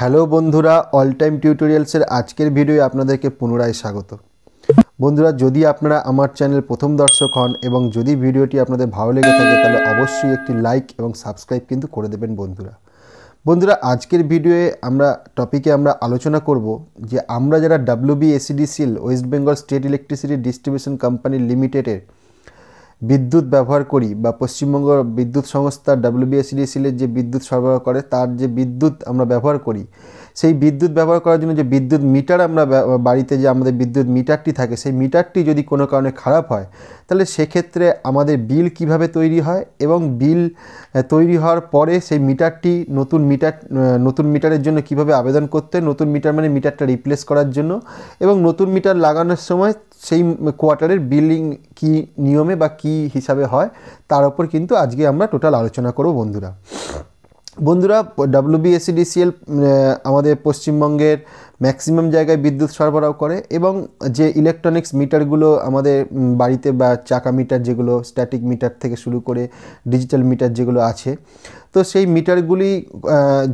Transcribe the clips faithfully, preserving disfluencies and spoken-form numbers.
Hello बंधुरा all time टिउटोरियल्सर आजकेर video अपन के पुनराय स्वागत। बंधुरा जदि आपनारा आमार चैनल प्रथम दर्शक हन एबं जदि भिडियोटी आपनादेर भालो लेगे थाके ताहले अवश्य एकटी लाइक एबं सबस्क्राइब किन्तु करे देबेन। बंधुरा बंधुरा आजकेर भिडियोए आमरा टपिके आमरा आलोचना करब जे आमरा जारा WBSEDCL waste Bengal state electricity distribution company लिमिटेडेर বিদ্যুৎ ব্যবহার করি বা পশ্চিমবঙ্গ বিদ্যুৎ সংস্থা ডব্লিউবিএসইডিসিএল এর যে বিদ্যুৎ সরবরাহ করে তার যে বিদ্যুৎ আমরা ব্যবহার করি সেই বিদ্যুৎ ব্যবহার করার জন্য যে বিদ্যুৎ মিটার আমরা বাড়িতে যে আমাদের বিদ্যুৎ মিটারটি থাকে সেই মিটারটি যদি কোনো কারণে খারাপ হয় তাহলে সেই ক্ষেত্রে আমাদের বিল কিভাবে তৈরি হয় এবং বিল তৈরি হওয়ার পরে সেই মিটারটি নতুন মিটার নতুন মিটারের জন্য কিভাবে আবেদন করতে হয়, নতুন মিটার মানে মিটারটা রিপ্লেস করার জন্য এবং নতুন মিটার লাগানোর সময় সেই কোয়ার্টারের বিলিং কি নিয়মে বা কি হিসাবে হয় তার উপর কিন্তু আজকে আমরা টোটাল আলোচনা করব। বন্ধুরা বন্ধুরা ডব্লিউবিএসইডিসিএল আমাদের পশ্চিমবঙ্গের ম্যাক্সিমাম জায়গায় বিদ্যুৎ সরবরাহ করে এবং যে ইলেকট্রনিক্স মিটারগুলো আমাদের বাড়িতে বা চাকা মিটার যেগুলো স্ট্যাটিক মিটার থেকে শুরু করে ডিজিটাল মিটার যেগুলো আছে তো সেই মিটারগুলি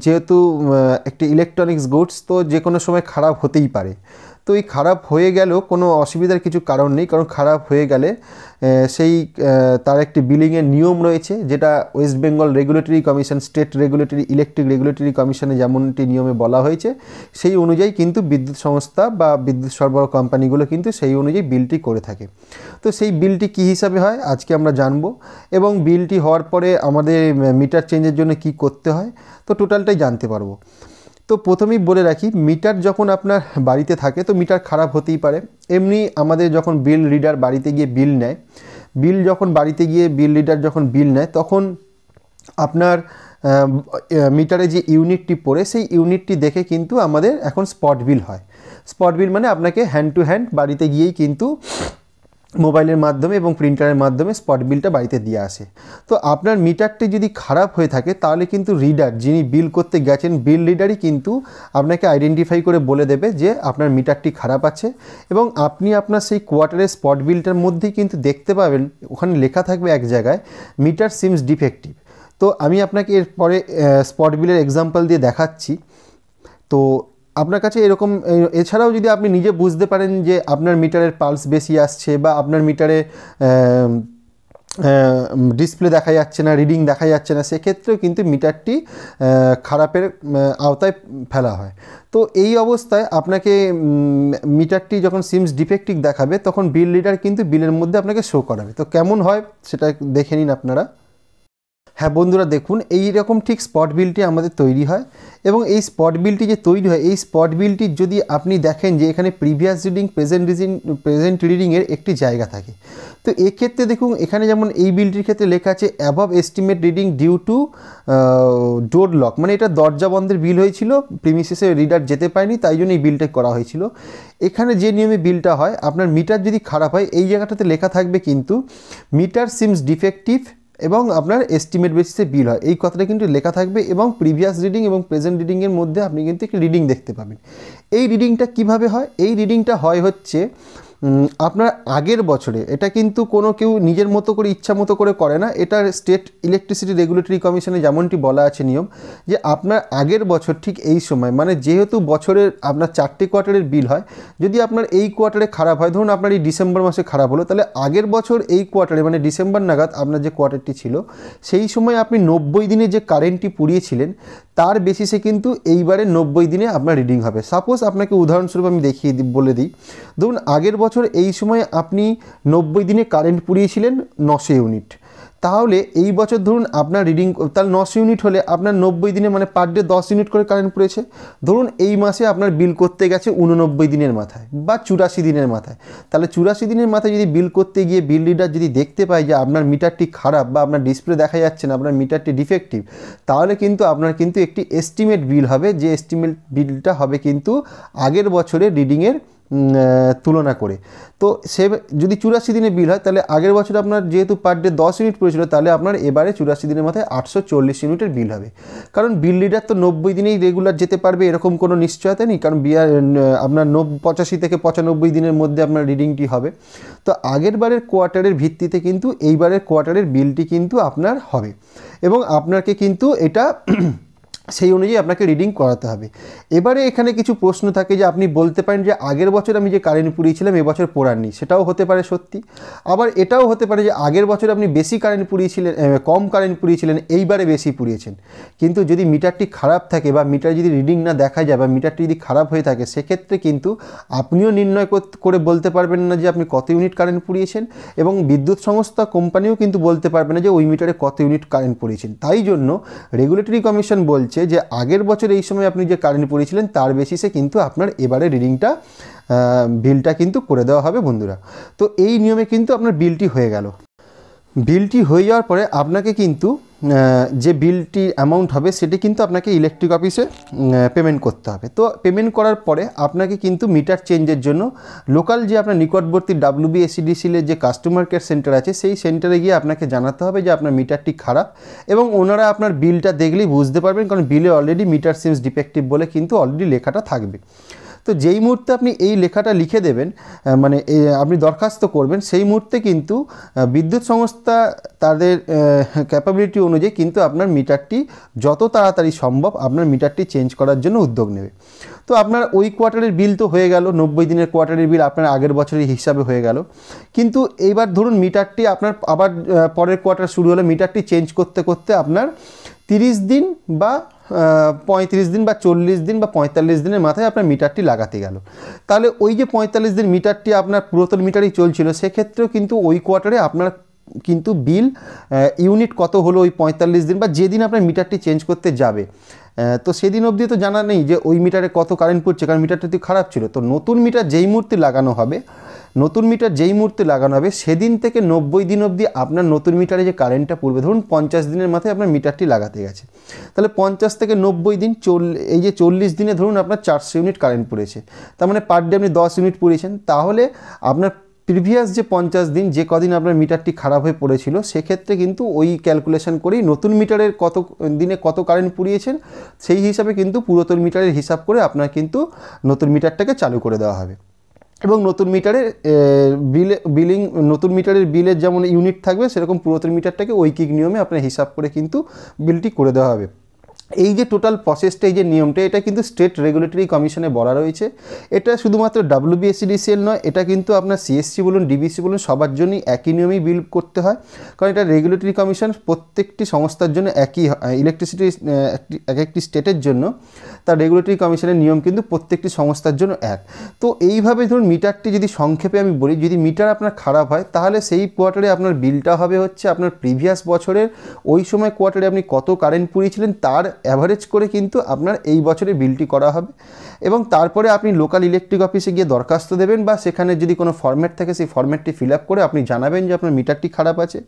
যেহেতু একটি ইলেকট্রনিক্স গুডস তো যে কোনো সময় খারাপ হতেই পারে। তো এই খারাপ হয়ে গেলেও কোনো অসুবিধার কিছু কারণ নেই, কারণ খারাপ হয়ে গেলে সেই তার একটি বিলিংয়ের নিয়ম রয়েছে যেটা West Bengal regulatory commission state regulatory electric regulatory কমিশনে যেমনটি নিয়মে বলা হয়েছে সেই অনুযায়ী কিন্তু বিদ্যুৎ সংস্থা বা বিদ্যুৎ সরবরাহ কোম্পানিগুলো কিন্তু সেই অনুযায়ী বিলটি করে থাকে। তো সেই বিলটি কী হিসাবে হয় আজকে আমরা জানব এবং বিলটি হওয়ার পরে আমাদের মিটার চেঞ্জের জন্য কি করতে হয় তো টোটালটাই জানতে পারবো। তো প্রথমেই বলে রাখি মিটার যখন আপনার বাড়িতে থাকে তো মিটার খারাপ হতেই পারে। এমনি আমাদের যখন বিল রিডার বাড়িতে গিয়ে বিল নেয় বিল যখন বাড়িতে গিয়ে বিল রিডার যখন বিল নেয় তখন আপনার মিটারে যে ইউনিটটি পড়ে সেই ইউনিটটি দেখে কিন্তু আমাদের এখন স্পট বিল হয়। স্পট বিল মানে আপনাকে হ্যান্ড টু হ্যান্ড বাড়িতে গিয়েই কিন্তু মোবাইলের মাধ্যমে এবং প্রিন্টারের মাধ্যমে স্পট বিলটা বাড়িতে দিয়ে আসে। তো আপনার মিটারটি যদি খারাপ হয়ে থাকে তাহলে কিন্তু রিডার যিনি বিল করতে গেছেন বিল রিডারই কিন্তু আপনাকে আইডেন্টিফাই করে বলে দেবে যে আপনার মিটারটি খারাপ আছে এবং আপনি আপনার সেই কোয়ার্টারের স্পট বিলটার মধ্যেই কিন্তু দেখতে পাবেন ওখানে লেখা থাকবে এক জায়গায় মিটার সিমস ডিফেক্টিভ। তো আমি আপনাকে এরপরে স্পট বিলের এক্সাম্পল দিয়ে দেখাচ্ছি। তো আপনার কাছে এরকম এছাড়াও যদি আপনি নিজে বুঝতে পারেন যে আপনার মিটারের পালস বেশি আসছে বা আপনার মিটারে ডিসপ্লে দেখা যাচ্ছে না রিডিং দেখা যাচ্ছে না সেক্ষেত্রেও কিন্তু মিটারটি খারাপের আওতায় ফেলা হয়। তো এই অবস্থায় আপনাকে মিটারটি যখন সিমস ডিফেক্টিভ দেখাবে তখন বিল রিডার কিন্তু বিলের মধ্যে আপনাকে শো করাবে। তো কেমন হয় সেটা দেখে নিন আপনারা। হ্যাঁ বন্ধুরা দেখুন এই রকম ঠিক স্পট বিলটি আমাদের তৈরি হয় এবং এই স্পট বিলটি যে তৈরি হয় এই স্পট বিলটির যদি আপনি দেখেন যে এখানে previous reading present reading present রিডিংয়ের একটি জায়গা থাকে। তো এক্ষেত্রে দেখুন এখানে যেমন এই বিলটির ক্ষেত্রে লেখা আছে above estimate reading due to door lock, মানে এটা দরজা বন্ধের বিল হয়েছিল প্রিমিসেসে রিডার যেতে পারেনি তাই জন্য এই বিলটা করা হয়েছিল। এখানে যে নিয়মে বিলটা হয় আপনার মিটার যদি খারাপ হয় এই জায়গাটাতে লেখা থাকবে কিন্তু মিটার সিমস ডিফেক্টিভ এবং আপনার এস্টিমেট বেসিসে বিল হয় এই কথাটা কিন্তু লেখা থাকবে এবং প্রিভিয়াস রিডিং এবং প্রেজেন্ট রিডিংয়ের মধ্যে আপনি কিন্তু একটি রিডিং দেখতে পাবেন। এই রিডিংটা কিভাবে হয় এই রিডিংটা হয় হচ্ছে আপনার আগের বছরে, এটা কিন্তু কোনো কেউ নিজের মতো করে ইচ্ছা মতো করে করে না, এটা স্টেট ইলেকট্রিসিটি রেগুলেটরি কমিশনে যেমনটি বলা আছে নিয়ম যে আপনার আগের বছর ঠিক এই সময় মানে যেহেতু বছরের আপনার চারটি কোয়ার্টারের বিল হয় যদি আপনার এই কোয়ার্টারে খারাপ হয় ধরুন আপনার এই ডিসেম্বর মাসে খারাপ হলো তাহলে আগের বছর এই কোয়ার্টারে মানে ডিসেম্বর নাগাদ আপনার যে কোয়ার্টারটি ছিল সেই সময় আপনি নব্বই দিনে যে কারেন্টটি পুড়িয়েছিলেন তার বেসিসে কিন্তু এইবারে নব্বই দিনে আপনার রিডিং হবে। সাপোজ আপনাকে উদাহরণস্বরূপ আমি দেখিয়ে বলে দিই ধরুন আগের বছর এই সময় আপনি নব্বই দিনে কারেন্ট পুড়িয়েছিলেন নশো ইউনিট, তাহলে এই বছর ধরুন আপনার রিডিং তাহলে নশো ইউনিট হলে আপনার নব্বই দিনে মানে পার ডে দশ ইউনিট করে কারেন্ট পড়েছে। ধরুন এই মাসে আপনার বিল করতে গেছে উননব্বই দিনের মাথায় বা চুরাশি দিনের মাথায়, তাহলে চুরাশি দিনের মাথায় যদি বিল করতে গিয়ে বিল রিডার যদি দেখতে পায় যে আপনার মিটারটি খারাপ বা আপনার ডিসপ্লে দেখা যাচ্ছে না আপনার মিটারটি ডিফেক্টিভ তাহলে কিন্তু আপনার কিন্তু একটি এস্টিমেট বিল হবে যে এস্টিমেট বিলটা হবে কিন্তু আগের বছরের রিডিংয়ের তুলনা করে। তো সে যদি চুরাশি দিনে বিল হয় তাহলে আগের বছর আপনার যেহেতু পার ডে দশ ইউনিট পড়েছিল তাহলে আপনার এবারে চুরাশি দিনের মাথায় আটশো চল্লিশ ইউনিটের বিল হবে, কারণ বিল রিডার তো নব্বই দিনেই রেগুলার যেতে পারবে এরকম কোনো নিশ্চয়তা নেই, কারণ বিয়ার আপনার নব পঁচাশি থেকে পঁচানব্বই দিনের মধ্যে আপনার রিডিংটি হবে। তো আগের বারের কোয়ার্টারের ভিত্তিতে কিন্তু এইবারের কোয়ার্টারের বিলটি কিন্তু আপনার হবে এবং আপনাকে কিন্তু এটা সেই অনুযায়ী আপনাকে রিডিং করাতে হবে। এবারে এখানে কিছু প্রশ্ন থাকে যে আপনি বলতে পারেন যে আগের বছর আমি যে কারেন্ট পুড়িয়েছিলাম এবছর পোড়াননি, সেটাও হতে পারে সত্যি। আবার এটাও হতে পারে যে আগের বছর আপনি বেশি কারেন্ট পুড়িয়েছিলেন, কম কারেন্ট পুড়িয়েছিলেন, এইবারে বেশি পুড়িয়েছেন। কিন্তু যদি মিটারটি খারাপ থাকে বা মিটার যদি রিডিং না দেখা যায় বা মিটারটি যদি খারাপ হয়ে থাকে, সেক্ষেত্রে কিন্তু আপনিও নির্ণয় করে বলতে পারবেন না যে আপনি কত ইউনিট কারেন্ট পুড়িয়েছেন, এবং বিদ্যুৎ সংস্থা কোম্পানিও কিন্তু বলতে পারবে না যে ওই মিটারে কত ইউনিট কারেন্ট পুড়িয়েছেন। তাই জন্য রেগুলেটরি কমিশন বলছে যে আগের বছর এই সময় আপনি যে কারেন্ট পড়েছিলেন তার বেসিসে কিন্তু আপনার এবারে রিডিংটা বিলটা কিন্তু করে দেওয়া হবে বন্ধুরা। তো এই নিয়মে কিন্তু আপনার বিলটি হয়ে গেল। বিলটি হয়ে যাওয়ার পরে আপনাকে কিন্তু যে বিলটি অ্যামাউন্ট হবে সেটি কিন্তু আপনাকে ইলেকট্রিক অফিসে পেমেন্ট করতে হবে। তো পেমেন্ট করার পরে আপনাকে কিন্তু মিটার চেঞ্জের জন্য লোকাল যে আপনার নিকটবর্তী ডাব্লিউবিএসইডিসিএলের যে কাস্টমার কেয়ার সেন্টার আছে সেই সেন্টারে গিয়ে আপনাকে জানাতে হবে যে আপনার মিটারটি খারাপ, এবং ওনারা আপনার বিলটা দেখলেই বুঝতে পারবেন, কারণ বিলে অলরেডি মিটার সিমস ডিফেক্টিভ বলে কিন্তু অলরেডি লেখাটা থাকবে। তো যেই মুহূর্তে আপনি এই লেখাটা লিখে দেবেন, মানে আপনি দরখাস্ত করবেন, সেই মুহূর্তে কিন্তু বিদ্যুৎ সংস্থা তাদের ক্যাপাবিলিটি অনুযায়ী কিন্তু আপনার মিটারটি যত তাড়াতাড়ি সম্ভব আপনার মিটারটি চেঞ্জ করার জন্য উদ্যোগ নেবে। তো আপনার ওই কোয়ার্টারের বিল তো হয়ে গেল, নব্বই দিনের কোয়ার্টারের বিল আপনার আগের বছরের হিসাবে হয়ে গেল। কিন্তু এইবার ধরুন মিটারটি আপনার আবার পরের কোয়ার্টার শুরু হলে মিটারটি চেঞ্জ করতে করতে আপনার তিরিশ দিন বা পঁয়ত্রিশ দিন বা চল্লিশ দিন বা পঁয়তাল্লিশ দিনের মাথায় আপনার মিটারটি লাগাতে গেল। তাহলে ওই যে পঁয়তাল্লিশ দিন মিটারটি আপনার পুরাতন মিটারই চলছিল, সেক্ষেত্রেও কিন্তু ওই কোয়ার্টারে আপনার কিন্তু বিল ইউনিট কত হলো ওই পঁয়তাল্লিশ দিন বা যেদিন আপনার মিটারটি চেঞ্জ করতে যাবে, তো সেদিন অবধি তো জানা নেই যে ওই মিটারে কত কারেন্ট পড়ছে, কারণ মিটারটা তো খারাপ ছিল। তো নতুন মিটার যেই মুহূর্তে লাগানো হবে, নতুন মিটার যেই মুহূর্তে লাগানো হবে সেদিন থেকে নব্বই দিন অবধি আপনার নতুন মিটারে যে কারেন্টটা পড়বে, ধরুন পঞ্চাশ দিনের মাথায় আপনার মিটারটি লাগাতে গেছে, তাহলে পঞ্চাশ থেকে নব্বই দিন চল এই যে চল্লিশ দিনে ধরুন আপনার চারশো ইউনিট কারেন্ট পড়েছে, তার মানে পার ডে আপনি দশ ইউনিট পড়েছেন। তাহলে আপনার প্রিভিয়াস যে পঞ্চাশ দিন যে কদিন আপনার মিটারটি খারাপ হয়ে পড়েছিল, সেক্ষেত্রে কিন্তু ওই ক্যালকুলেশন করেই নতুন মিটারের কত দিনে কত কারেন্ট পুড়িয়েছেন সেই হিসাবে কিন্তু পুরাতন মিটারের হিসাব করে আপনার কিন্তু নতুন মিটারটাকে চালু করে দেওয়া হবে। এবং নতুন মিটারের বিলে বিলিং নতুন মিটারের বিলের যেমন ইউনিট থাকবে সেরকম পুরাতন মিটারটাকে ঐকিক নিয়মে আপনার হিসাব করে কিন্তু বিলটি করে দেওয়া হবে। এই যে টোটাল প্রসেসটা, এই যে নিয়মটা, এটা কিন্তু স্টেট রেগুলেটরি কমিশনে বলা রয়েছে। এটা শুধুমাত্র ডাব্লিউবিএসইডিসিএল নয়, এটা কিন্তু আপনার সিএসসি বলুন, ডিবিসি বলুন, সবার জন্যই একই নিয়মেই বিল করতে হয়, কারণ এটা রেগুলেটরি কমিশন প্রত্যেকটি সংস্থার জন্য একই। ইলেকট্রিসিটি এক একটি স্টেটের জন্য তার রেগুলেটরি কমিশনের নিয়ম কিন্তু প্রত্যেকটি সংস্থার জন্য এক। তো এইভাবে ধরুন মিটারটি যদি সংক্ষেপে আমি বলি, যদি মিটার আপনার খারাপ হয় তাহলে সেই কোয়ার্টারে আপনার বিলটা হবে হচ্ছে আপনার প্রিভিয়াস বছরের ওই সময় কোয়ার্টারে আপনি কত কারেন্ট পুড়িয়েছিলেন তার অ্যাভারেজ করে কিন্তু আপনার এই বছরে বিলটি করা হবে। এবং তারপরে আপনি লোকাল ইলেকট্রিক অফিসে গিয়ে দরখাস্ত দেবেন, বা সেখানে যদি কোনো ফর্ম্যাট থাকে সেই ফর্ম্যাটটি ফিল আপ করে আপনি জানাবেন যে আপনার মিটারটি খারাপ আছে।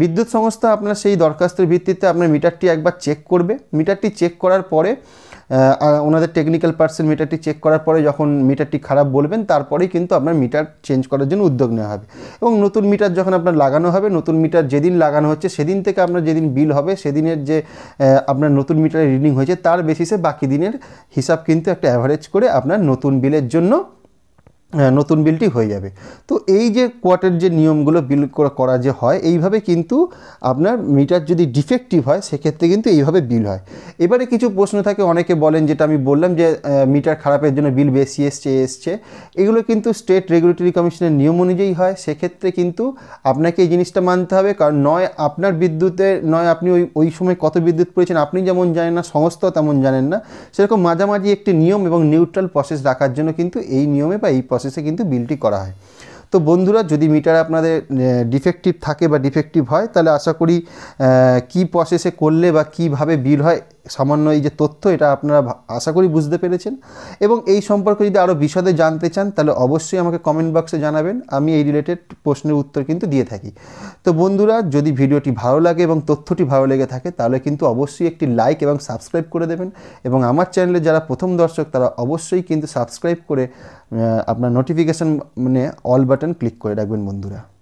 বিদ্যুৎ সংস্থা আপনার সেই দরখাস্তের ভিত্তিতে আপনার মিটারটি একবার চেক করবে। মিটারটি চেক করার পরে ওনাদের টেকনিক্যাল পার্সন মিটারটি চেক করার পরে যখন মিটারটি খারাপ বলবেন, তারপরেই কিন্তু আপনার মিটার চেঞ্জ করার জন্য উদ্যোগ নেওয়া হবে। এবং নতুন মিটার যখন আপনার লাগানো হবে, নতুন মিটার যেদিন লাগানো হচ্ছে সেদিন থেকে আপনার যেদিন বিল হবে সেদিনের যে আপনার নতুন মিটারে রিডিং হয়েছে তার বেসিসে বাকি দিনের হিসাব কিন্তু একটা অ্যাভারেজ করে আপনার নতুন বিলের জন্য নতুন বিলটি হয়ে যাবে। তো এই যে কোয়ার্টার যে নিয়মগুলো বিল করা যে হয়, এইভাবে কিন্তু আপনার মিটার যদি ডিফেক্টিভ হয় সেক্ষেত্রে কিন্তু এইভাবে বিল হয়। এবারে কিছু প্রশ্ন থাকে, অনেকে বলেন যেটা আমি বললাম যে মিটার খারাপের জন্য বিল বেশি এসছে এসছে এগুলো কিন্তু স্টেট রেগুলেটরি কমিশনের নিয়ম অনুযায়ী হয়। সেক্ষেত্রে কিন্তু আপনাকে এই জিনিসটা মানতে হবে, কারণ নয় আপনার বিদ্যুতের নয় আপনি ওই ওই সময় কত বিদ্যুৎ পেয়েছেন আপনি যেমন জানেন না, সংস্থা তেমন জানেন না, সেরকম মাঝামাঝি একটি নিয়ম এবং নিউট্রাল প্রসেস রাখার জন্য কিন্তু এই নিয়মে বা এই প্রসেসে কিন্তু বিলটি করা হয়। তো বন্ধুরা, যদি মিটার আপনাদের ডিফেক্টিভ থাকে বা ডিফেক্টিভ হয় তাহলে আশা করি কি প্রসেসে করলে বা কিভাবে বিল হয় সামান্য এই যে তথ্য, এটা আপনারা আশা করি বুঝতে পেরেছেন। এবং এই সম্পর্কে যদি আরও বিশদে জানতে চান তাহলে অবশ্যই আমাকে কমেন্ট বক্সে জানাবেন, আমি এই রিলেটেড প্রশ্নের উত্তর কিন্তু দিয়ে থাকি। তো বন্ধুরা, যদি ভিডিওটি ভালো লাগে এবং তথ্যটি ভালো লেগে থাকে তাহলে কিন্তু অবশ্যই একটি লাইক এবং সাবস্ক্রাইব করে দেবেন, এবং আমার চ্যানেলে যারা প্রথম দর্শক তারা অবশ্যই কিন্তু সাবস্ক্রাইব করে আপনার নোটিফিকেশান মানে অল বাটন ক্লিক করে রাখবেন বন্ধুরা।